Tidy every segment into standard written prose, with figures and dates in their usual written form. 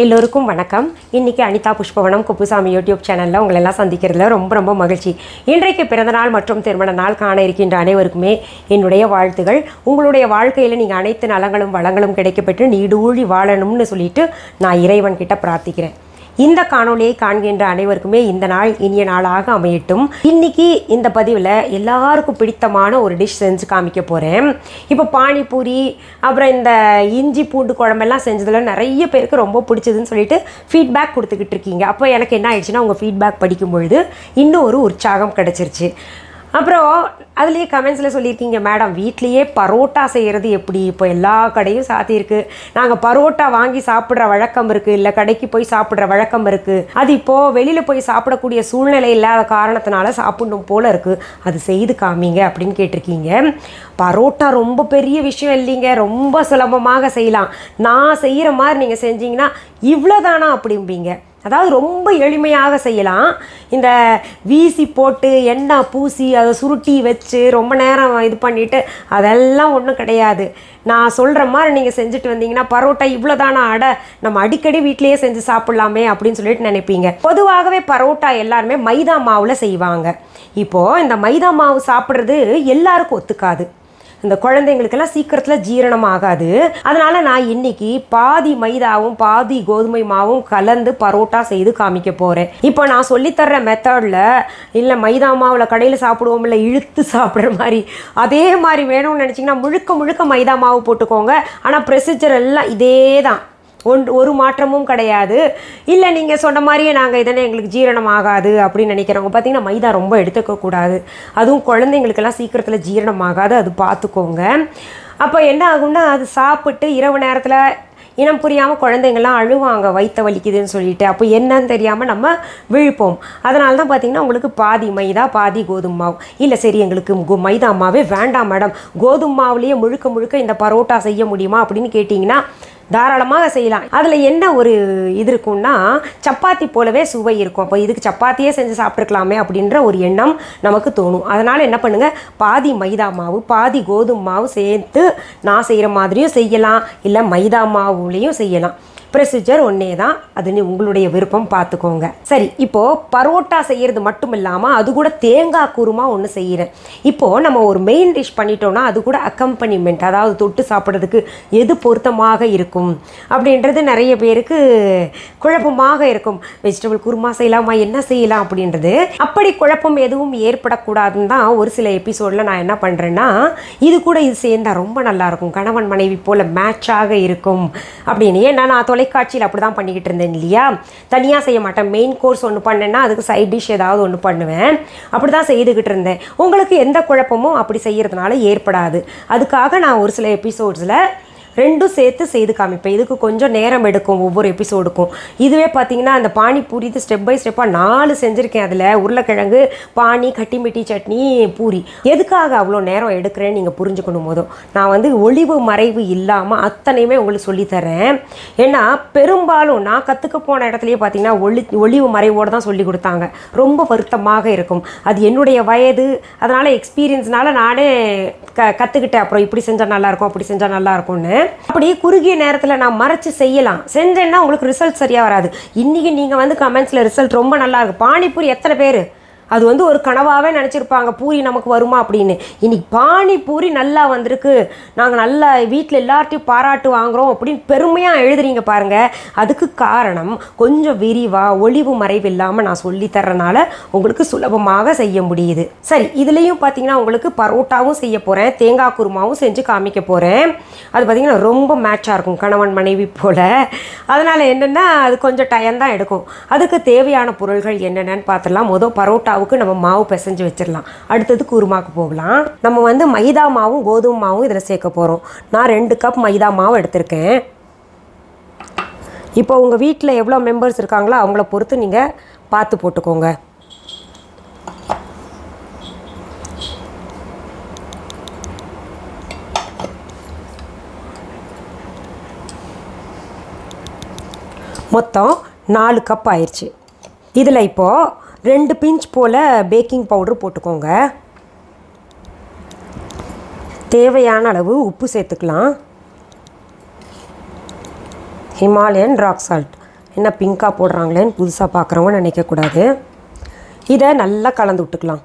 எல்லோருக்கும் வணக்கம் இன்னைக்கு அனிதா புஷ்பவனம் குப்புசாமி யூடியூப் சேனல்ல உங்களை எல்லாம் சந்திக்கிறதுல ரொம்ப ரொம்ப மகிழ்ச்சி இன்றைக்கு பிறந்தநாள் மற்றும் திருமண நாள் காண இருக்கின்ற அனைவருக்கும் என்னுடைய வாழ்த்துக்கள் உங்களுடைய வாழ்க்கையில நீங்க அனைத்து நலங்களும் வளங்களும் கிடைக்கப்பெற்று நீடூழி வாழணும்னு சொல்லிட்டு நான் இறைவன் கிட்ட பிரார்த்திக்கிறேன் இந்த காணொளியை காண்கின்ற அனைவருக்கும் இந்த நாள் இனிய நாளாக அமையட்டும் இன்னைக்கு இந்த பதிவுல எல்லாருக்கும் பிடித்தமான ஒரு டிஷ் செஞ்சு காமிக்க போறேன் இப்போ பானி பூரி அப்புறம் இந்த இஞ்சி பூண்டு குழம்பு எல்லாம் செஞ்சதுல நிறைய பேருக்கு ரொம்ப பிடிச்சதுன்னு சொல்லிட்டு ஃபீட்பேக் கொடுத்துக்கிட்டு இருக்கீங்க அப்ப எனக்கு என்ன ஆயிடுச்சுனா உங்க ஃபீட்பேக் படிக்கும் பொழுது இன்னும் ஒரு உற்சாகம் கிடைச்சிருச்சு அப்புறம் அதுலயே கமெண்ட்ஸ்ல சொல்லிருக்கீங்க மேடம் வீட்லயே பரோட்டா செய்யறது எப்படி இப்போ எல்லா கடையும் சாத்தி இருக்கு நாங்க பரோட்டா வாங்கி சாப்பிடுற வழக்கம் இருக்கு இல்ல கடைக்கு போய் சாப்பிடுற வழக்கம் இருக்கு அது இப்போ வெளியில போய் சாப்பிட கூடிய சூழ்நிலை இல்லாத காரணத்தினால சாப்பிடணும் போல இருக்கு அது செய்து காமிங்க அப்படினு கேட்டிருக்கீங்க பரோட்டா ரொம்ப பெரிய விஷயம் இல்லைங்க ரொம்ப சுலபமாக செய்யலாம் நான் செய்யற மாதிரி நீங்க செஞ்சீங்கனா இவ்ளோதானா அப்படிம்பீங்க அதாவது ரொம்ப எளிமையாக செய்யலாம் இந்த வீசி போட்டு எண்ணெய் பூசி அதை சுருட்டி வச்சு ரொம்ப நேரம் இது பண்ணிட்டு அதெல்லாம் ஒண்ணும் கிடையாது நான் சொல்ற மாதிரி நீங்க செஞ்சிட்டு வந்தீங்கன்னா பரோட்டா இவ்ளோதானா அட நம்ம அடிக்கடி வீட்லயே செஞ்சு சாப்பிடலாமே அப்படினு சொல்லிட்டு நினைப்பீங்க பொதுவாகவே பரோட்டா எல்லாரும் மைதா மாவுல செய்வாங்க இப்போ இந்த மைதா மாவு சாப்பிடுறது எல்லாருக்கும் ஒத்துக்காது இந்த குழந்தைகளுக்கெல்லாம் சீக்கிரத்துல ஜீரணம் ஆகாது அதனால நான் இன்னைக்கு பாதி மைதாவும் பாதி கோதுமை மாவும் கலந்து பரோட்டா செய்து காமிக்க போறேன் இப்போ நான் சொல்லி தர்ற மெத்தட்ல இல்ல மைதா மாவுல கடையில சாப்பிடுவோம் இல்ல இழுத்து சாப்பிடுற மாதிரி அதே மாதிரி வேணும்னு நினைச்சீங்கன்னா முழுக்க மைதா மாவு போட்டுக்கோங்க ஆனா ப்ரொசீஜர் எல்லாம் இதேதான் ஒரு மாற்றமும் கிடையாது இல்ல நீங்க சொன்ன மாதிரியே நாங்க இதனே உங்களுக்கு ஜீரணம் ஆகாது அப்படி நினைக்கிறவங்க பாத்தீங்கன்னா மைதா ரொம்ப எடுத்துக்க கூடாது அதுவும் குழந்தைகளுக்கு எல்லாம் சீக்கிரத்துல ஜீரணம் ஆகாது அது பாத்துக்கோங்க அப்ப என்ன ஆகும்னா அது சாப்பிட்டு இரவு நேரத்துல இனம் புரியாம குழந்தைகள் எல்லாம் அழுவாங்க வயிற்று வலிக்குதுன்னு சொல்லிட்டு அப்ப என்னன்னு தெரியாம நம்ம விழுப்போம் அதனால தான் பாத்தீங்கன்னா உங்களுக்கு பாதி மைதா பாதி கோதுமை மாவு இல்ல சரி உங்களுக்கு மைதா மாவே வேண்டாம் மேடம் கோதுமை மாவுலயே முழுக்க இந்த பரோட்டா செய்ய முடியுமா அப்படினு கேட்டிங்கனா தாராளமாக செய்யலாம் அதுல என்ன ஒரு இது இருக்கும்னா சப்பாத்தி போலவே சுவை இருக்கும் அப்ப இதுக்கு சப்பாத்தியே செஞ்சு சாப்பிட்டுக்கலாமே அப்படின்ற ஒரு எண்ணம் நமக்கு தோணும் அதனால என்ன பண்ணுங்க பாதி மைதா மாவு பாதி கோதுமை மாவு சேர்த்து நான் செய்யற மாதிரியும் செய்யலாம் இல்ல மைதா மாவுலயும் செய்யலாம் ப்ரொசீஜர் ஒண்ணே தான் அது உங்களுடைய விருப்பம் பார்த்துக்கோங்க சரி இப்போ பரோட்டா செய்யறது மட்டும் இல்லாம அது கூட தேங்காய் குருமா ஒன்னு செய்யறேன் இப்போ நம்ம ஒரு மெயின் டிஷ் பண்ணிட்டோம்னா அது கூட அக்கம்பனிமெண்ட் அதாவது தொட்டு சாப்பிடுறதுக்கு எது பொருத்தமாக இருக்கும் அப்படின்றது நிறைய பேருக்கு குழப்பமாக இருக்கும் வெஜிடபிள் குருமா செய்யலாமா என்ன செய்யலாம் அப்படின்றது அப்படி குழப்பம் எதுவும் ஏற்படக்கூடாதுன்னு தான் ஒரு சில எபிசோட்ல நான் என்ன பண்றேன்னா இது கூட இது சேர்ந்தா ரொம்ப நல்லா இருக்கும் கணவன் மனைவி போல மேட்சாக இருக்கும் அப்படின்னு ஏன்னா நான் காட்சியில் அப்படிதான் பண்ணிக்கிட்டு இருந்தேன் இல்லையா தனியா செய்ய மாட்டேன் மெயின் கோர்ஸ் ஒன்று பண்ணேன்னா அதுக்கு சைட் டிஷ் ஏதாவது ஒன்று பண்ணுவேன் அப்படிதான் செய்துக்கிட்டு இருந்தேன் உங்களுக்கு எந்த குழப்பமும் அப்படி செய்யறதுனால ஏற்படாது அதுக்காக நான் ஒரு சில எபிசோட்ஸ்ல ரெண்டும் சேர்த்து செய்து காமிப்பேன் இதுக்கு கொஞ்சம் நேரம் எடுக்கும் ஒவ்வொரு எபிசோடுக்கும் இதுவே பார்த்தீங்கன்னா அந்த பானி பூரி ஸ்டெப் பை ஸ்டெப்பாக 4 செஞ்சுருக்கேன் அதில் உருளைக்கிழங்கு பானி கட்டிமிட்டி சட்னி பூரி எதுக்காக அவ்வளோ நேரம் எடுக்கிறேன்னு நீங்கள் புரிஞ்சுக்கணும் போதும் நான் வந்து ஒளிவு மறைவு இல்லாமல் அத்தனையுமே உங்களுக்கு சொல்லித்தரேன் ஏன்னா பெரும்பாலும் நான் கற்றுக்க போன இடத்துலையே பார்த்தீங்கன்னா ஒளிவு மறைவோடு தான் சொல்லி கொடுத்தாங்க ரொம்ப வருத்தமாக இருக்கும் அது என்னுடைய வயது அதனால் எக்ஸ்பீரியன்ஸ்னால நானே கற்றுக்கிட்டேன் அப்புறம் இப்படி செஞ்சால் நல்லாயிருக்கும் அப்படி செஞ்சால் நல்லாயிருக்கும்னு அப்படியே குறுகிய நேரத்துல நான் மறைச்சு செய்யலாம் செஞ்சேன்னா உங்களுக்கு ரிசல்ட் சரியா வராது இன்னைக்கு நீங்க வந்து கமெண்ட்ஸ்ல ரிசல்ட் ரொம்ப நல்லா இருக்கு பானிபூரி எத்தனை பேர் அது வந்து ஒரு கனவாவே நினைச்சிருப்பாங்க பூரி நமக்கு வருமா அப்படின்னு இன்னைக்கு பானி பூரி நல்லா வந்திருக்கு நாங்க நல்லா வீட்டில் எல்லார்ட்டையும் பாராட்டு வாங்குறோம் அப்படின்னு பெருமையா எழுதுறீங்க பாருங்க அதுக்கு காரணம் கொஞ்சம் விரிவா ஒளிவு மறைவு இல்லாம நான் சொல்லி தர்றனால உங்களுக்கு சுலபமாக செய்ய முடியுது சரி இதுலயும் பாத்தீங்கன்னா உங்களுக்கு பரோட்டாவும் செய்ய போறேன் தேங்காய் குருமாவும் செஞ்சு காமிக்க போறேன் அது பாத்தீங்கன்னா ரொம்ப மேட்சா இருக்கும் கணவன் மனைவி போல அதனால என்னன்னா அது கொஞ்சம் டைம் தான் எடுக்கும் அதுக்கு தேவையான பொருட்கள் என்னென்னு பார்த்துடலாம் முதல் பரோட்டா நம்ம மாவு பிசைஞ்சு வச்சிடலாம் அடுத்தது குருமாக்கு போகலாம் நம்ம வந்து மைதா மாவும் கோதுமை மாவும் இதில் சேர்க்க போகிறோம் நான் 2 கப் மைதா மாவு எடுத்திருக்கேன் இப்போ உங்கள் வீட்டில் எவ்வளோ மெம்பர்ஸ் இருக்காங்களோ அவங்கள பொறுத்து நீங்கள் பார்த்து போட்டுக்கோங்க மொத்தம் 4 கப் ஆயிடுச்சு இதில் இப்போது 2 பிஞ்ச் போல் பேக்கிங் பவுடர் போட்டுக்கோங்க தேவையான அளவு உப்பு சேர்த்துக்கலாம் ஹிமாலயன் ராக் சால்ட் என்ன பிங்கா போடுறாங்களேன்னு புதுசா பார்க்கறவங்க நினைக்க கூடாது. இத நல்லா கலந்து விட்டுக்கலாம்.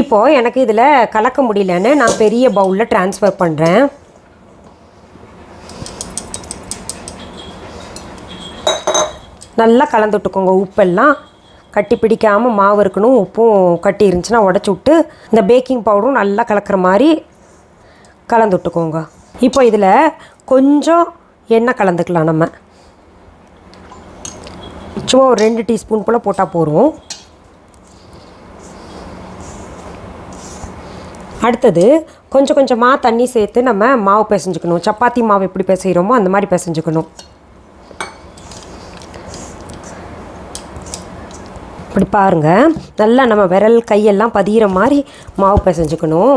இப்போ எனக்கு இதுல கலக்க முடியலன்னு நான் பெரிய பவுல்ல ட்ரான்ஸ்ஃபர் பண்றேன். நல்லா கலந்து விட்டுக்கோங்க. உப்பெல்லாம் கட்டி பிடிக்காம மாவு இருக்கணும். உப்பும் கட்டி இருந்துச்சுன்னா உடைச்சு விட்டு இந்த பேக்கிங் பவுடரும் நல்லா கலக்கிற மாதிரி கலந்து விட்டுக்கோங்க. இப்போ இதில் கொஞ்சம் எண்ணெய் கலந்துக்கலாம். நம்ம சும்மா ஒரு 2 டீஸ்பூன் போல் போட்டால் போகிறோம். அடுத்தது கொஞ்சம் கொஞ்சமாக தண்ணி சேர்த்து நம்ம மாவு பிசைஞ்சுக்கணும். சப்பாத்தி மாவு எப்படி பிசைகிறோமோ அந்த மாதிரி பிசைஞ்சுக்கணும். இப்படி பாருங்கள், நல்லா நம்ம விரல் கையெல்லாம் பதிகிற மாதிரி மாவு பிசைஞ்சுக்கணும்.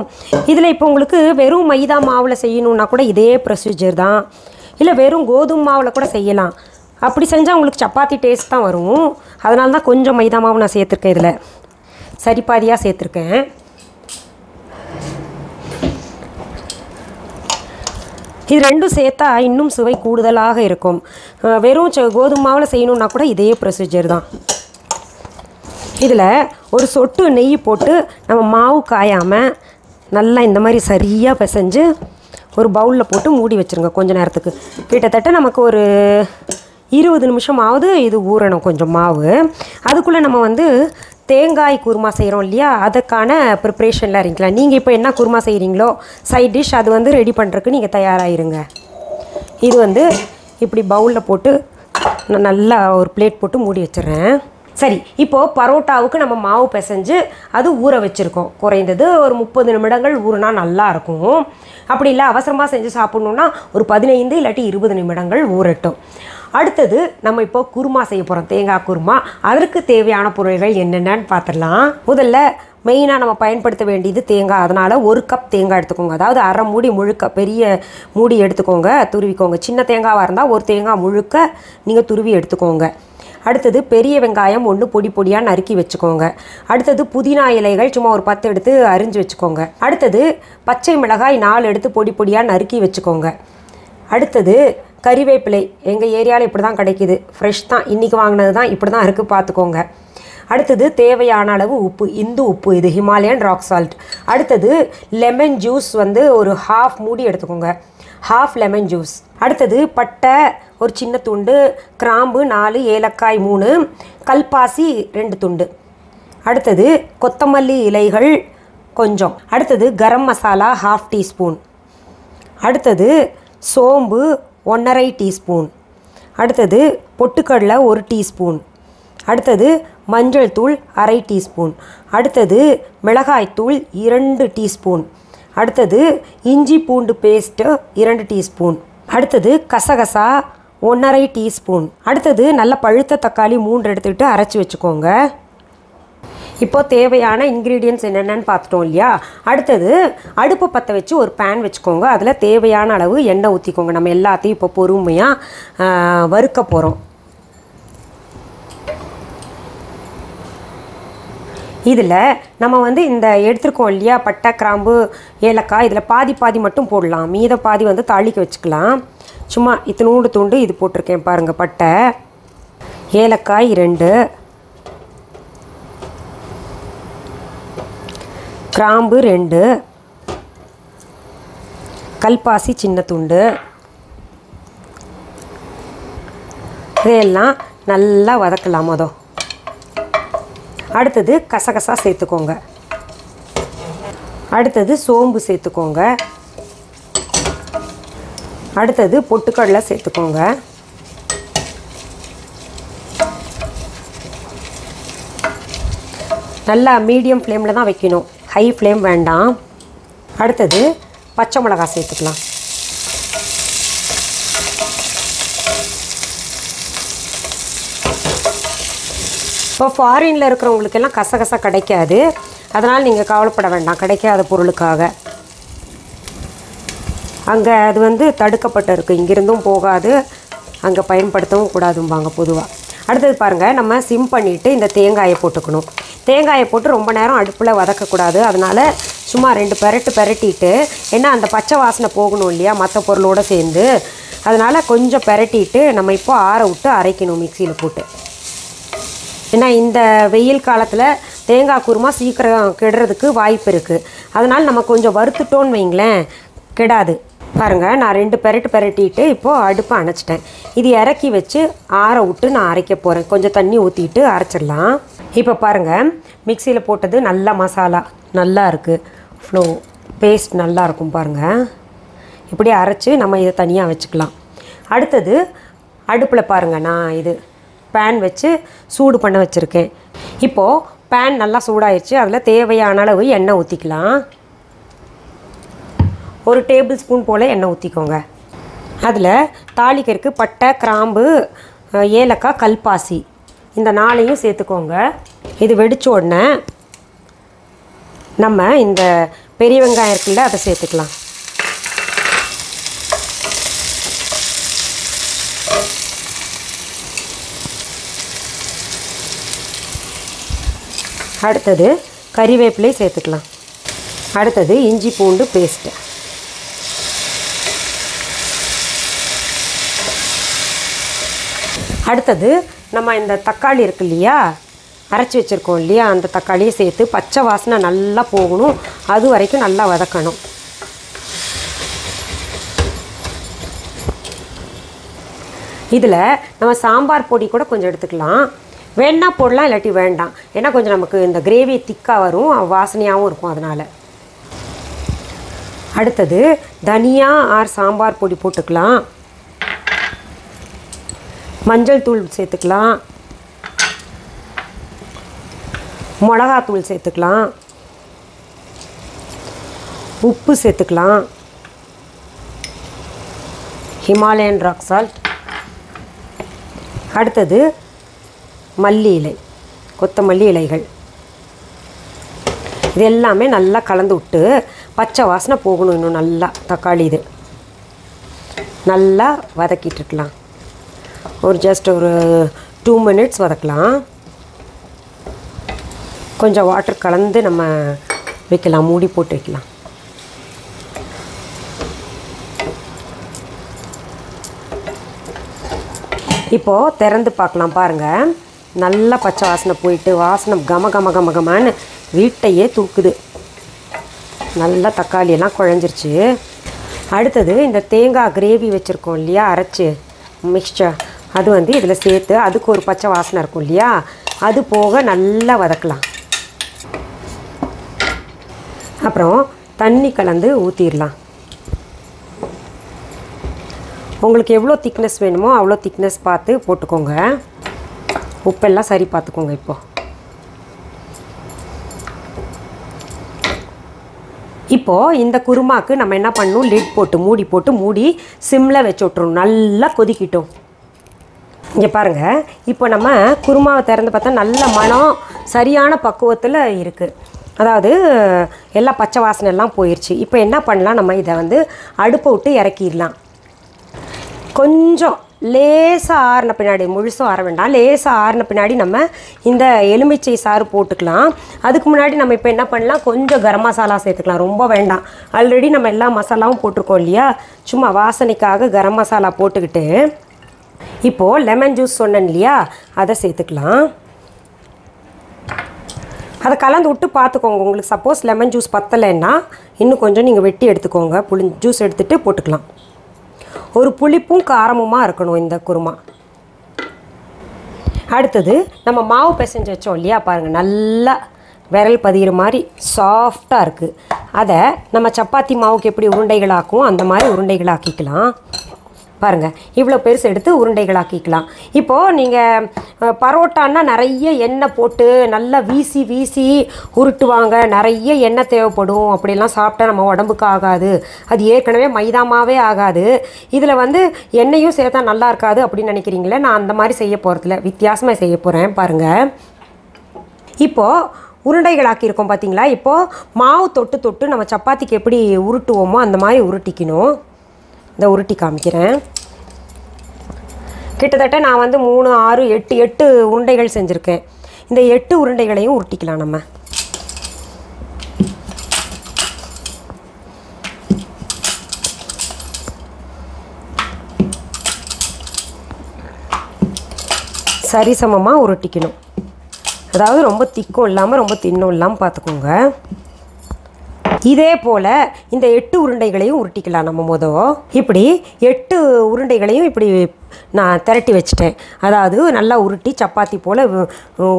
இதில் இப்போ உங்களுக்கு வெறும் மைதா மாவில் செய்யணுன்னா கூட இதே ப்ரொசீஜர் தான். இல்லை வெறும் கோதுமை மாவில் கூட செய்யலாம். அப்படி செஞ்சால் உங்களுக்கு சப்பாத்தி டேஸ்ட் தான் வரும். அதனால தான் கொஞ்சம் மைதா மாவு நான் சேர்த்துருக்கேன். இதில் சரிபாதியாக சேர்த்துருக்கேன். இது ரெண்டும் சேர்த்தா இன்னும் சுவை கூடுதலாக இருக்கும். வெறும் கோதுமை மாவில் செய்யணுன்னா கூட இதே ப்ரொசீஜர் தான். இதில் ஒரு சொட்டு நெய் போட்டு நம்ம மாவு காயாமல் நல்லா இந்த மாதிரி சரியாக பிசைஞ்சு ஒரு பவுலில் போட்டு மூடி வச்சுருங்க. கொஞ்சம் நேரத்துக்கு கிட்டத்தட்ட நமக்கு ஒரு 20 நிமிஷமாவது இது ஊறணும் கொஞ்சம் மாவு. அதுக்குள்ளே நம்ம வந்து தேங்காய் குருமா செய்கிறோம் இல்லையா, அதுக்கான ப்ரிப்ரேஷன்லாம் இருக்கலாம். நீங்கள் இப்போ என்ன குருமா செய்கிறீங்களோ சைட் டிஷ் அது வந்து ரெடி பண்ணுறதுக்கு நீங்கள் தயாராகிருங்க. இது வந்து இப்படி பவுலில் போட்டு நான் நல்லா ஒரு பிளேட் போட்டு மூடி வச்சிடுறேன். சரி, இப்போது பரோட்டாவுக்கு நம்ம மாவு பிசைஞ்சு அது ஊற வச்சுருக்கோம். குறைந்தது ஒரு 30 நிமிடங்கள் ஊறினா நல்லாயிருக்கும். அப்படி இல்லை அவசரமாக செஞ்சு சாப்பிட்ணுன்னா ஒரு 15 இல்லாட்டி 20 நிமிடங்கள் ஊறட்டும். அடுத்தது நம்ம இப்போ குருமா செய்ய போகிறோம், தேங்காய் குருமா. அதற்கு தேவையான பொருட்கள் என்னென்னு பார்த்துடலாம். முதல்ல மெயினாக நம்ம பயன்படுத்த வேண்டியது தேங்காய். அதனால் 1 கப் தேங்காய் எடுத்துக்கோங்க. அதாவது அரை மூடி முழுக்க பெரிய மூடி எடுத்துக்கோங்க, துருவிக்கோங்க. சின்ன தேங்காவாக இருந்தால் ஒரு தேங்காய் முழுக்க நீங்கள் துருவி எடுத்துக்கோங்க. அடுத்தது பெரிய வெங்காயம் 1 பொடி பொடியாக நறுக்கி வச்சுக்கோங்க. அடுத்தது புதினா இலைகள் சும்மா ஒரு 10 எடுத்து அரிஞ்சு வச்சுக்கோங்க. அடுத்தது பச்சை மிளகாய் 4 எடுத்து பொடி பொடியாக நறுக்கி வச்சுக்கோங்க. அடுத்தது கறிவேப்பிலை, எங்கள் ஏரியாவில் இப்படி தான் கிடைக்கிது, ஃப்ரெஷ் தான், இன்றைக்கி வாங்கினது தான், இப்படி தான் இருக்குது, பார்த்துக்கோங்க. அடுத்தது தேவையான அளவு உப்பு, இந்து உப்பு, இது ஹிமாலயன் ராக் சால்ட். அடுத்தது லெமன் ஜூஸ் வந்து ஒரு 1/2 மூடி எடுத்துக்கோங்க, 1/2 லெமன் ஜூஸ். அடுத்தது பட்டை ஒரு சின்ன துண்டு, கிராம்பு 4, ஏலக்காய் 3, கல்பாசி 2 துண்டு. அடுத்தது கொத்தமல்லி இலைகள் கொஞ்சம். அடுத்தது கரம் மசாலா 1/2 டீஸ்பூன். அடுத்தது சோம்பு 1.5 டீஸ்பூன். அடுத்தது பொட்டுக்கடலை 1 டீஸ்பூன். அடுத்தது மஞ்சள் தூள் 1/2 டீஸ்பூன். அடுத்தது மிளகாய்த்தூள் 2 டீஸ்பூன். அடுத்தது இஞ்சி பூண்டு பேஸ்ட்டு 2 டீஸ்பூன். அடுத்தது கசகசா 1.5 டீஸ்பூன். அடுத்தது நல்ல பழுத்த தக்காளி 3 எடுத்துக்கிட்டு அரைச்சி வச்சுக்கோங்க. இப்போது தேவையான இன்க்ரீடியன்ட்ஸ் என்னென்னு பார்த்துட்டோம் இல்லையா. அடுத்தது அடுப்பு பற்ற வச்சு ஒரு பேன் வச்சுக்கோங்க. அதில் தேவையான அளவு எண்ணெய் ஊற்றிக்கோங்க. நம்ம எல்லாத்தையும் இப்போ பொறுமையாக வறுக்க போகிறோம். இதில் நம்ம வந்து இந்த எடுத்துருக்கோம் இல்லையா, பட்டை, கிராம்பு, ஏலக்காய், இதில் பாதி பாதி மட்டும் போடலாம். மீத பாதி வந்து தாளிக்க வச்சுக்கலாம். சும்மா இத்தினூண்டு தூண்டு இது போட்டிருக்கேன் பாருங்கள். பட்டை, ஏலக்காய் 2, கிராம்பு 2, கல்பாசி சின்ன துண்டு. இதையெல்லாம் நல்லா வதக்கலாம். அதோ அடுத்தது கசகசா சேர்த்துக்கோங்க. அடுத்தது சோம்பு சேர்த்துக்கோங்க. அடுத்தது பொட்டுக்கடலை சேர்த்துக்கோங்க. நல்லா மீடியம் ஃப்ளேமில் தான் வைக்கணும், ஹை ஃப்ளேம் வேண்டாம். அடுத்தது பச்சை மிளகாய் சேர்த்துக்கலாம். இப்போ ஃபாரினில் இருக்கிறவங்களுக்கெல்லாம் கசகசா கிடைக்காது, அதனால் நீங்கள் கவலைப்பட வேண்டாம் கிடைக்காத பொருளுக்காக. அங்கே அது வந்து தடுக்கப்பட்டு இருக்குது, இங்கிருந்தும் போகாது, அங்கே பயன்படுத்தவும் கூடாதும்பாங்க பொதுவாக. அடுத்தது பாருங்கள், நம்ம சிம் பண்ணிவிட்டு இந்த தேங்காயை போட்டுக்கணும். தேங்காயை போட்டு ரொம்ப நேரம் அடுப்பில் வதக்கக்கூடாது. அதனால் சும்மா ரெண்டு பரட்டிட்டு ஏன்னா அந்த பச்சை வாசனை போகணும் இல்லையா மற்ற பொருளோட சேர்ந்து அதனால கொஞ்சம் பரட்டிட்டு நம்ம இப்போ ஆற விட்டு அரைக்கணும் மிக்ஸியில் போட்டு. ஏன்னா இந்த வெயில் காலத்துல தேங்காய் குருமா சீக்கிரம் கெடுறதுக்கு வாய்ப்பு இருக்கு. அதனால நம்ம கொஞ்சம் வறுத்துட்டோன்னு வைங்களேன் கெடாது. பாருங்க நான் ரெண்டு பரட்டிட்டு இப்போ அடுப்பு அணைச்சிட்டேன். இது இறக்கி வச்சு ஆற விட்டு நான் அரைக்க போகிறேன். கொஞ்சம் தண்ணி ஊற்றிட்டு அரைச்சிடலாம். இப்போ பாருங்கள் மிக்சியில் போட்டது நல்லா மசாலா நல்லா இருக்குது. ஃப்ளோ பேஸ்ட் நல்லா இருக்கும் பாருங்கள். இப்படி அரைச்சி நம்ம இதை தனியாக வச்சுக்கலாம். அடுத்தது அடுப்பில் பாருங்கள் நான் இது பேன் வச்சு சூடு பண்ண வச்சுருக்கேன். இப்போது பேன் நல்லா சூடாயிடுச்சு. அதில் தேவையான அளவு எண்ணெய் ஊற்றிக்கலாம். ஒரு டேபிள் ஸ்பூன் போல் எண்ணெய் ஊற்றிக்கோங்க. அதில் தாளிக்கருக்கு பட்டை கிராம்பு ஏலக்காய் கல்பாசி இந்த நாளையும் சேர்த்துக்கோங்க. இது வெடிச்ச உடனே நம்ம இந்த பெரிய வெங்காயம் இருக்குல்ல அதை சேர்த்துக்கலாம். அடுத்தது கறிவேப்பிலை சேர்த்துக்கலாம். அடுத்தது இஞ்சி பூண்டு பேஸ்ட்டு. அடுத்தது நம்ம இந்த தக்காளி இருக்கு இல்லையா அரைச்சி வச்சுருக்கோம் இல்லையா அந்த தக்காளியை சேர்த்து பச்சை வாசனை நல்லா போகணும். அது வரைக்கும் நல்லா வதக்கணும். இதில் நம்ம சாம்பார் பொடி கூட கொஞ்சம் எடுத்துக்கலாம். வேணா போடலாம் இல்லாட்டி வேண்டாம். ஏன்னா கொஞ்சம் நமக்கு இந்த கிரேவி திக்காக வரும் வாசனையாகவும் இருக்கும். அதனால் அடுத்தது தனியா ஆர் சாம்பார் பொடி போட்டுக்கலாம். மஞ்சள் தூள் சேர்த்துக்கலாம். மிளகாத்தூள் சேர்த்துக்கலாம். உப்பு சேர்த்துக்கலாம். Himalayan rock salt. அடுத்தது மல்லி இலை கொத்தமல்லி இலைகள். இது எல்லாமே நல்லா கலந்து விட்டு பச்சை வாசனை போகணும். இன்னும் நல்லா தக்காளி இது நல்லா வதக்கிட்டுருக்கலாம். ஒரு ஜஸ்ட் ஒரு 2 minutes வதக்கலாம். கொஞ்சம் வாட்டர் கலந்து நம்ம வைக்கலாம். மூடி போட்டு வைக்கலாம். இப்போது திறந்து பார்க்கலாம். பாருங்கள் நல்லா பச்சை வாசனை போயிட்டு வாசனை கம கம கம கமான்னு வீட்டையே தூக்குது. நல்லா தக்காளியெல்லாம் குழஞ்சிருச்சு. அடுத்தது இந்த தேங்காய் கிரேவி வச்சுருக்கோம் இல்லையா அரைச்சி மிக்சர் அது வந்து இதில் சேர்த்து அதுக்கு ஒரு பச்சை வாசனை இருக்கும் இல்லையா அது போக நல்லா வதக்கலாம். அப்புறம் தண்ணி கலந்து ஊற்றிடலாம். உங்களுக்கு எவ்வளோ திக்னஸ் வேணுமோ அவ்வளோ திக்னஸ் பார்த்து போட்டுக்கோங்க. உப்பெல்லாம் சரி பார்த்துக்கோங்க. இப்போது இந்த குருமாவுக்கு நம்ம என்ன பண்ணணும் லிட் போட்டு மூடி சிம்மில் வச்சு விட்றணும். நல்லா கொதிக்கிட்டோம். இங்கே பாருங்கள் இப்போ நம்ம குருமாவை திறந்து பார்த்தா நல்ல மனம் சரியான பக்குவத்தில் இருக்குது. அதாவது எல்லா பச்சை வாசனைலாம் போயிடுச்சு. இப்போ என்ன பண்ணலாம் நம்ம இதை வந்து அடுப்பை விட்டு இறக்கிடலாம். கொஞ்சம் லேசாக ஆறின பின்னாடி முழுசும் ஆற வேண்டாம். லேசாக ஆறின பின்னாடி நம்ம இந்த எலுமிச்சை சாறு போட்டுக்கலாம். அதுக்கு முன்னாடி நம்ம இப்போ என்ன பண்ணலாம் கொஞ்சம் கரம் மசாலா சேர்த்துக்கலாம். ரொம்ப வேண்டாம். ஆல்ரெடி நம்ம எல்லா மசாலாவும் போட்டிருக்கோம் இல்லையா. சும்மா வாசனைக்காக கரம் மசாலா போட்டுக்கிட்டு இப்போது லெமன் ஜூஸ் சொன்னேன் இல்லையா அதை சேர்த்துக்கலாம். அதை கலந்து விட்டு பார்த்துக்கோங்க. உங்களுக்கு சப்போஸ் லெமன் ஜூஸ் பத்தலைன்னா இன்னும் கொஞ்சம் நீங்கள் வெட்டி எடுத்துக்கோங்க. ஜூஸ் எடுத்துகிட்டு போட்டுக்கலாம். ஒரு புளிப்பும் காரமுமாக இருக்கணும் இந்த குருமா. அடுத்தது நம்ம மாவு பிசைஞ்சு வச்சோம் இல்லையா பாருங்கள் நல்லா விரல் பதிகிற மாதிரி சாஃப்டாக இருக்குது. அதை நம்ம சப்பாத்தி மாவுக்கு எப்படி உருண்டைகளாக்குவோம் அந்த மாதிரி உருண்டைகளாக்கிக்கலாம். பாருங்கள் இவ்வளோ பெருசு எடுத்து உருண்டைகளாக்கிக்கலாம். இப்போது நீங்கள் பரோட்டான்னா நிறைய எண்ணெய் போட்டு நல்லா வீசி உருட்டுவாங்க. நிறைய எண்ணெய் தேவைப்படும். அப்படிலாம் சாப்பிட்டா நம்ம உடம்புக்கு ஆகாது. அது ஏற்கனவே மைதாமாவே ஆகாது. இதில் வந்து எண்ணெயும் சேர்த்தா நல்லா இருக்காது அப்படின்னு நினைக்கிறீங்களே. நான் அந்த மாதிரி செய்ய போகிறதில்ல. வித்தியாசமாக செய்ய போகிறேன் பாருங்கள். இப்போது உருண்டைகளாக்கியிருக்கோம் பார்த்தீங்களா. இப்போது மாவு தொட்டு நம்ம சப்பாத்திக்கு எப்படி உருட்டுவோமோ அந்த மாதிரி உருட்டிக்கணும். இதை உருட்டி காமிக்கிறேன். கிட்டத்தட்ட நான் வந்து 3, 6, 8 உருண்டைகள் செஞ்சுருக்கேன். இந்த 8 உருண்டைகளையும் உருட்டிக்கலாம். நம்ம சரிசமமாக உருட்டிக்கணும். அதாவது ரொம்ப திக்கும் இல்லாமல் ரொம்ப தின்னும் இல்லாமல் பார்த்துக்கோங்க. இதே போல் இந்த 8 உருண்டைகளையும் உருட்டிக்கலாம் நம்ம மொதல். இப்படி 8 உருண்டைகளையும் இப்படி நான் திரட்டி வச்சுட்டேன். அதாவது நல்லா உருட்டி சப்பாத்தி போல்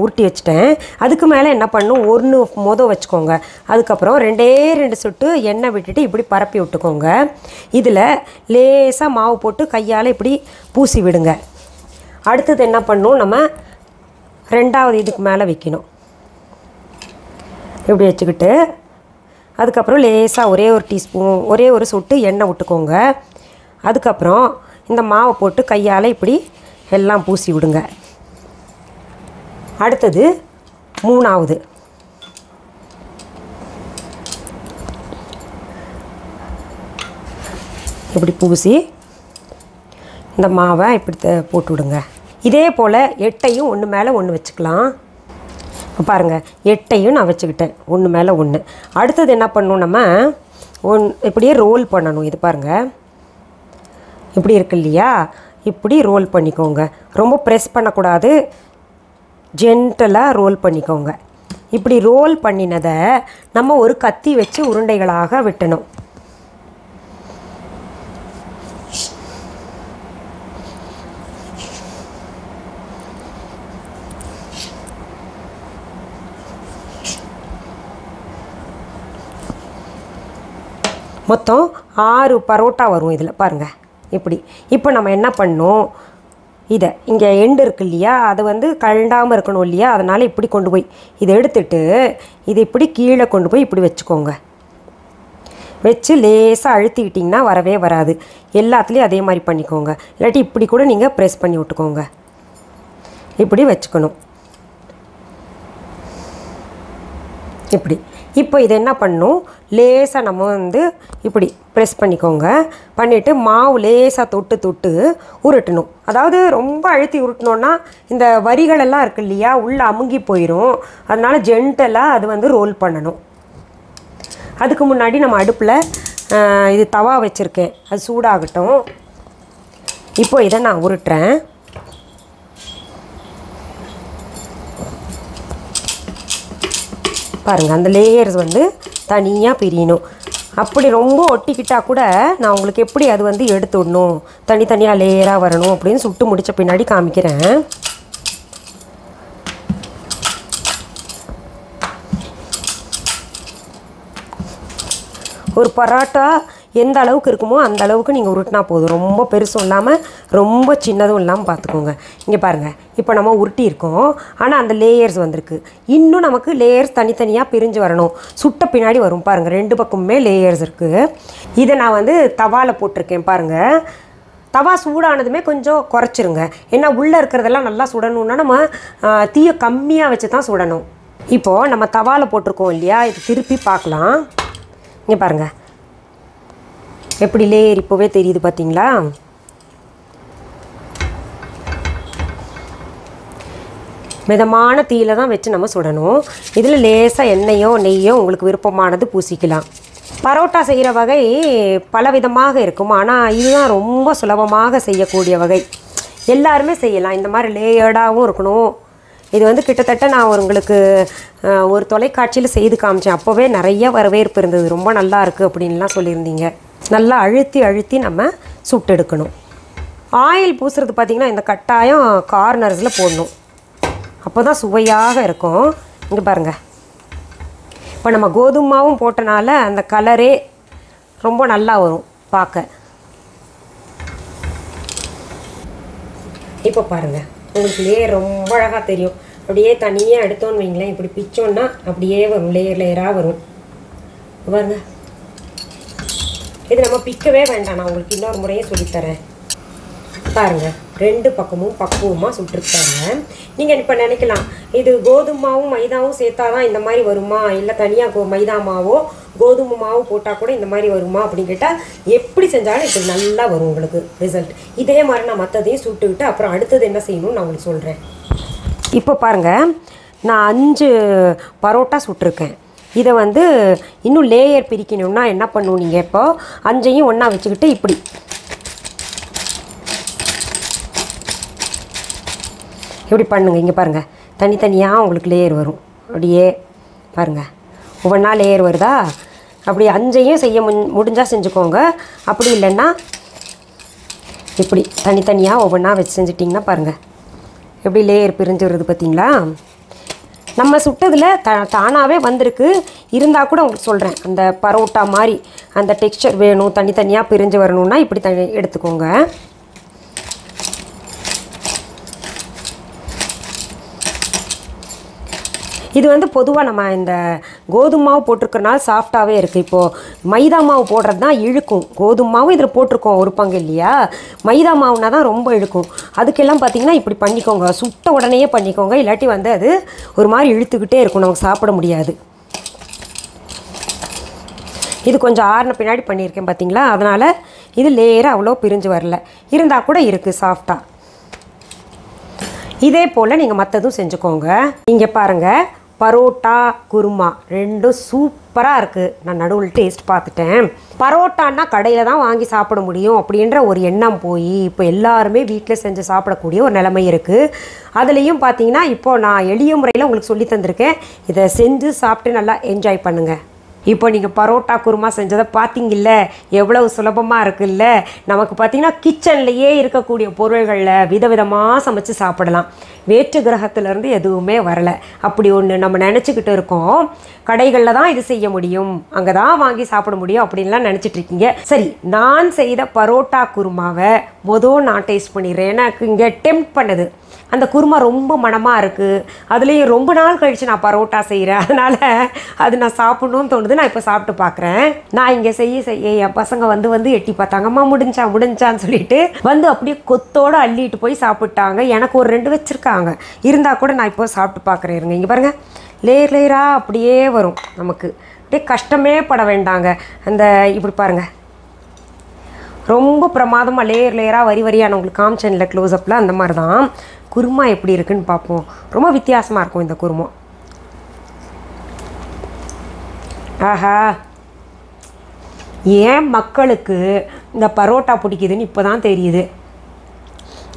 உருட்டி வச்சுட்டேன். அதுக்கு மேலே என்ன பண்ணும், ஒன்று மொதல் வச்சுக்கோங்க. அதுக்கப்புறம் 2 சொட்டு எண்ணெய் விட்டுட்டு இப்படி பரப்பி விட்டுக்கோங்க. இதில் லேசாக மாவு போட்டு கையால் இப்படி பூசி விடுங்க. அடுத்தது என்ன பண்ணும், நம்ம 2வது இதுக்கு மேலே வைக்கணும். இப்படி வச்சுக்கிட்டு அதுக்கப்புறம் லேசாக ஒரே ஒரு சொட்டு எண்ணெய் விட்டுக்கோங்க. அதுக்கப்புறம் இந்த மாவை போட்டு கையால் இப்படி எல்லாம் பூசி விடுங்க. அடுத்தது 3வது. இப்படி பூசி இந்த மாவை இப்படி போட்டு விடுங்க. இதே போல் 8ஐயும் ஒன்று மேலே ஒன்று வச்சுக்கலாம். இப்போ பாருங்கள், 8ஐயும் நான் வச்சுக்கிட்டேன் ஒன்று மேலே ஒன்று. அடுத்தது என்ன பண்ணணும், நம்ம இப்படியே ரோல் பண்ணணும். இது பாருங்கள், இப்படி இருக்கு இல்லையா, இப்படி ரோல் பண்ணிக்கோங்க. ரொம்ப ப்ரெஸ் பண்ணக்கூடாது, ஜென்டலாக ரோல் பண்ணிக்கோங்க. இப்படி ரோல் பண்ணினதை நம்ம ஒரு கத்தி வச்சு உருண்டைகளாக வெட்டணும். மொத்தம் 6 பரோட்டா வரும் இதில் பாருங்கள். இப்படி இப்போ நம்ம என்ன பண்ணோம், இதை இங்கே எண்டு இருக்குது இல்லையா, அது கழண்டாமல் இருக்கணும் இல்லையா, அதனால் இப்படி கொண்டு போய் இதை எடுத்துட்டு இது இப்படி கீழே கொண்டு போய் இப்படி வச்சுக்கோங்க. வச்சு லேசாக அழுத்திக்கிட்டிங்கன்னா வரவே வராது. எல்லாத்துலேயும் அதே மாதிரி பண்ணிக்கோங்க. இல்லாட்டி இப்படி கூட நீங்கள் ப்ரெஸ் பண்ணி விட்டுக்கோங்க. இப்படி வச்சுக்கணும். இப்படி இப்போ இது என்ன பண்ணும், லேசாக நம்ம இப்படி ப்ரெஸ் பண்ணிக்கோங்க. பண்ணிவிட்டு மாவு லேசாக தொட்டு தொட்டு உருட்டணும். அதாவது ரொம்ப அழுத்தி உருட்டினோன்னா இந்த வரிகளெல்லாம் இருக்குது இல்லையா, உள்ளே அமுங்கி போயிடும். அதனால் ஜென்டலாக அது ரோல் பண்ணணும். அதுக்கு முன்னாடி நம்ம அடுப்பில் இது தவா வச்சுருக்கேன், அது சூடாகட்டும். இப்போ இதை நான் உருட்டுறேன். பாருங்கள், அந்த லேயர்ஸ் தனியாக பிரியணும். அப்படி ரொம்ப ஒட்டிக்கிட்டால் கூட நான் உங்களுக்கு எப்படி அது எடுத்து விடணும், தனித்தனியாக லேயராக வரணும் அப்படின்னு சுட்டு முடித்த பின்னாடி காமிக்கிறேன். ஒரு பரோட்டா எந்த அளவுக்கு இருக்குமோ அந்த அளவுக்கு நீங்கள் உருட்டினா போதும். ரொம்ப பெருசும் இல்லாமல் ரொம்ப சின்னதும் இல்லாமல் பார்த்துக்கோங்க. இங்கே பாருங்கள், இப்போ நம்ம உருட்டி இருக்கோம், ஆனால் அந்த லேயர்ஸ் வந்திருக்கு. இன்னும் நமக்கு லேயர்ஸ் தனித்தனியாக பிரிஞ்சு வரணும். சுட்ட பின்னாடி வரும் பாருங்கள், 2 பக்கமுமே லேயர்ஸ் இருக்குது. இதை நான் தவாவில் போட்டிருக்கேன் பாருங்கள். தவா சூடானதுமே கொஞ்சம் குறைச்சிருங்க. ஏன்னா உள்ளே இருக்கிறதெல்லாம் நல்லா சுடணுன்னா நம்ம தீயை கம்மியாக வச்சு தான் சுடணும். இப்போது நம்ம தவாவில் போட்டிருக்கோம் இல்லையா, இது திருப்பி பார்க்கலாம். இங்கே பாருங்கள், எப்படி லேயர் இப்போவே தெரியுது பார்த்தீங்களா. மிதமான தீயில தான் வச்சு நம்ம சுடணும். இதில் லேசாக எண்ணெயோ நெய்யோ உங்களுக்கு விருப்பமானது பூசிக்கலாம். பரோட்டா செய்கிற வகை பல விதமாக இருக்கும், ஆனால் இதுதான் ரொம்ப சுலபமாக செய்யக்கூடிய வகை. எல்லாருமே செய்யலாம். இந்த மாதிரி லேயர்டாகவும் இருக்கணும். இது கிட்டத்தட்ட நான் உங்களுக்கு ஒரு தொலைக்காட்சியில் செய்து காமிச்சேன். அப்போவே நிறைய வரவேற்பு இருந்தது, ரொம்ப நல்லா இருக்குது அப்படின்லாம் சொல்லியிருந்தீங்க. நல்லா அழுத்தி அழுத்தி நம்ம சுட்டெடுக்கணும். ஆயில் பூசுறது பார்த்திங்கன்னா இந்த கட்டாயம் கார்னர்ஸில் போடணும், அப்போ தான் சுவையாக இருக்கும். இங்கே பாருங்கள், இப்போ நம்ம கோதுமாவும் போட்டனால அந்த கலரே ரொம்ப நல்லா வரும் பார்க்க. இப்போ பாருங்கள், உங்களுக்கு லேயர் ரொம்ப அழகாக தெரியும். அப்படியே தனியாக எடுத்தோன்னு வைங்களேன், இப்படி பிச்சோன்னா அப்படியே வரும், லேயர் லேயராக வரும் பாருங்கள். இது நம்ம பிக்கவே வேண்டாம், நான் உங்களுக்கு இன்னொரு முறையே சொல்லித்தரேன். பாருங்கள், 2 பக்கமும் பக்குவமாக சுட்டுருக்காங்க. நீங்கள் இப்போ நினைக்கலாம், இது கோதுமாவும் மைதாவும் சேர்த்தா தான் இந்த மாதிரி வருமா, இல்லை தனியாக மைதா மாவோ கோதுமை மாவோ போட்டால் கூட இந்த மாதிரி வருமா அப்படின்னு கேட்டால், எப்படி செஞ்சாலும் இது நல்லா வரும் உங்களுக்கு ரிசல்ட். இதே மாதிரி நான் மற்றதையும் சுட்டுக்கிட்டு அப்புறம் அடுத்தது என்ன செய்யணும்னு நான் உங்களுக்கு சொல்கிறேன். இப்போ பாருங்கள், நான் 5 பரோட்டா சுட்டிருக்கேன். இதை இன்னும் லேயர் பிரிக்கணும்னா என்ன பண்ணுவோம், நீங்கள் இப்போ 5ஐயும் ஒன்றா வச்சுக்கிட்டு இப்படி இப்படி பண்ணுங்க. இங்க பாருங்க, தனித்தனியா உங்களுக்கு லேயர் வரும். அப்படியே பாருங்க, ஒவ்வொரு நாள் லேயர் வருதா? அப்படி அஞ்சையும் செய்ய முடிஞ்சா செஞ்சுக்கோங்க. அப்படி இல்லைன்னா இப்படி தனித்தனியா ஒவ்வொன்றா வச்சு செஞ்சிட்டிங்கன்னா பாருங்க எப்படி லேயர் பிரிஞ்சு வருது பார்த்தீங்களா? நம்ம சுட்டதில் தானாகவே வந்திருக்கு. இருந்தால் கூட உங்களுக்கு சொல்கிறேன், அந்த பரோட்டா மாதிரி அந்த டெக்ஸ்சர் வேணும், தனித்தனியாக பிரிஞ்சு வரணும்னா இப்படி எடுத்துக்கோங்க. இது வந்து பொதுவாக நம்ம இந்த கோதுமை மாவு போட்டிருக்கிறனால சாஃப்டாகவே இருக்குது. இப்போது மைதா மாவு போடுறது தான் இழுக்கும். கோதுமை மாவும் இதில் போட்டிருக்கோம் ஒரு பங்கு இல்லையா? மைதா மாவுனா தான் ரொம்ப இழுக்கும். அதுக்கெல்லாம் பார்த்திங்கன்னா இப்படி பண்ணிக்கோங்க, சுட்ட உடனேயே பண்ணிக்கோங்க. இல்லாட்டி வந்து அது ஒரு மாதிரி இழுத்துக்கிட்டே இருக்கும், நமக்கு சாப்பிட முடியாது. இது கொஞ்சம் ஆறின பின்னாடி பண்ணியிருக்கேன் பார்த்திங்களா? அதனால் இது லேயராக அவ்வளோ பிரிஞ்சு வரல, இருந்தால் கூட இருக்குது சாஃப்டாக. இதே போல் நீங்கள் மற்றதும் செஞ்சுக்கோங்க. இங்கே பாருங்கள், பரோட்டா குருமா ரெண்டும் சூப்பராக இருக்குது. நான் நடுவில் டேஸ்ட் பார்த்துட்டேன். பரோட்டான்னா கடையில் தான் வாங்கி சாப்பிட முடியும் அப்படின்ற ஒரு எண்ணம் போய் இப்போ எல்லாருமே வீட்டில் செஞ்சு சாப்பிடக்கூடிய ஒரு நிலைமை இருக்குது. அதுலேயும் பார்த்தீங்கன்னா இப்போது நான் எளிய முறையில் உங்களுக்கு சொல்லி தந்திருக்கேன். இதை செஞ்சு சாப்பிட்டு நல்லா என்ஜாய் பண்ணுங்கள். இப்போ நீங்கள் பரோட்டா குருமா செஞ்சதை பார்த்தீங்கல்ல, எவ்வளவு சுலபமாக இருக்குல்ல? நமக்கு பார்த்திங்கன்னா கிச்சன்லேயே இருக்கக்கூடிய பொருள்களில் விதவிதமாக சமைச்சு சாப்பிடலாம். வேற்று கிரகத்திலேருந்து எதுவுமே வரலை. அப்படி ஒன்று நம்ம நினச்சிக்கிட்டு இருக்கோம், கடைகளில் தான் இது செய்ய முடியும், அங்கே தான் வாங்கி சாப்பிட முடியும் அப்படின்லாம் நினச்சிட்ருக்கீங்க. சரி, நான் செய்த பரோட்டா குருமாவை மொதல் நான் டேஸ்ட் பண்ணிடுறேன். எனக்கு இங்கே டெம்ப்ட் பண்ணுது, அந்த குருமா ரொம்ப மனமாக இருக்குது. அதுலேயும் ரொம்ப நாள் கழித்து நான் பரோட்டா செய்கிறேன், அதனால் அது நான் சாப்பிட்ணுன்னு தோணுது. நான் இப்போ சாப்பிட்டு பார்க்குறேன். நான் இங்கே செய்ய என் பசங்க வந்து எட்டி பார்த்தாங்கம்மா, முடிஞ்சான்னு சொல்லிட்டு வந்து அப்படியே கொத்தோடு அள்ளிட்டு போய் சாப்பிட்டாங்க. எனக்கு ஒரு 2 வச்சுருக்காங்க, இருந்தால் கூட நான் இப்போ சாப்பிட்டு பார்க்குறேன். இருங்க, இங்கே பாருங்கள், லேயர் லேயராக அப்படியே வரும். நமக்கு அப்படியே கஷ்டமே பட வேண்டாங்க. அந்த இப்படி பாருங்கள், ரொம்ப பிரமாதமாக லேயர் லேயராக வரி வரியான உங்களுக்கு காமிச்சனில் க்ளோஸ்அப்பில் அந்த மாதிரி தான் குருமா எப்படி இருக்குன்னு பார்ப்போம். ரொம்ப வித்தியாசமாக இருக்கும் இந்த குருமா. ஆஹா, ஏன் மக்களுக்கு இந்த பரோட்டா பிடிக்குதுன்னு இப்போ தான் தெரியுது.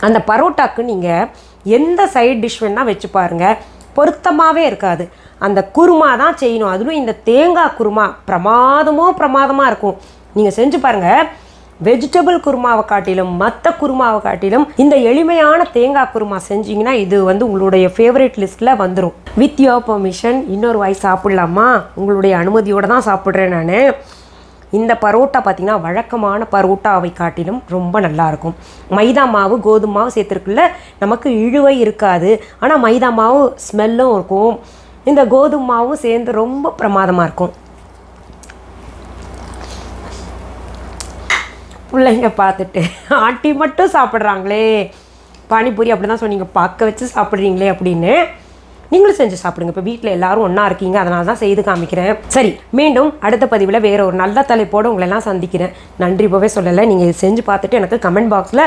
அந்த பரோட்டாக்கு நீங்கள் எந்த சைட் டிஷ் வேணால் வச்சு பாருங்கள், பொருத்தமாகவே இருக்காது. அந்த குருமா தான் செய்யணும். அதுவும் இந்த தேங்காய் குருமா பிரமாதமாக இருக்கும். நீங்கள் செஞ்சு பாருங்கள். வெஜிடபிள் குருமாவை காட்டிலும் மற்ற குருமாவை காட்டிலும் இந்த எளிமையான தேங்காய் குருமா செஞ்சிங்கன்னா இது வந்து உங்களுடைய ஃபேவரட் லிஸ்ட்டில் வந்துடும். வித் யோர் பெர்மிஷன் இன்னொரு வாய் சாப்பிட்லாமா? உங்களுடைய அனுமதியோடு தான் சாப்பிட்றேன் நான். இந்த பரோட்டா பார்த்திங்கன்னா வழக்கமான பரோட்டாவை காட்டிலும் ரொம்ப நல்லாயிருக்கும். மைதா மாவு கோதுமை மாவு சேர்த்துருக்குள்ள, நமக்கு இழுவை இருக்காது. ஆனால் மைதா மாவு ஸ்மெல்லும் இருக்கும், இந்த கோதுமை மாவும் சேர்ந்து ரொம்ப பிரமாதமாக இருக்கும். பிள்ளைங்க பார்த்துட்டு ஆட்டி மட்டும் சாப்பிட்றாங்களே, பானிபூரி அப்படி தான் சொன்னீங்க, பார்க்க வச்சு சாப்பிட்றீங்களே அப்படின்னு. நீங்களும் செஞ்சு சாப்பிடுங்க. இப்போ வீட்டில் எல்லாரும் ஒன்றா இருக்கீங்க, அதனால தான் செய்து காமிக்கிறேன். சரி, மீண்டும் அடுத்த பதிவில் வேறு ஒரு நல்ல தலைப்போடு உங்களெல்லாம் சந்திக்கிறேன். நன்றி போவே சொல்லலை. நீங்கள் இது செஞ்சு பார்த்துட்டு எனக்கு கமெண்ட் பாக்ஸில்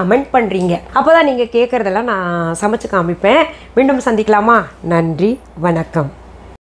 கமெண்ட் பண்ணுறீங்க, அப்போ தான் நீங்கள் கேட்குறதெல்லாம் நான் சமைச்சு காமிப்பேன். மீண்டும் சந்திக்கலாமா? நன்றி, வணக்கம்.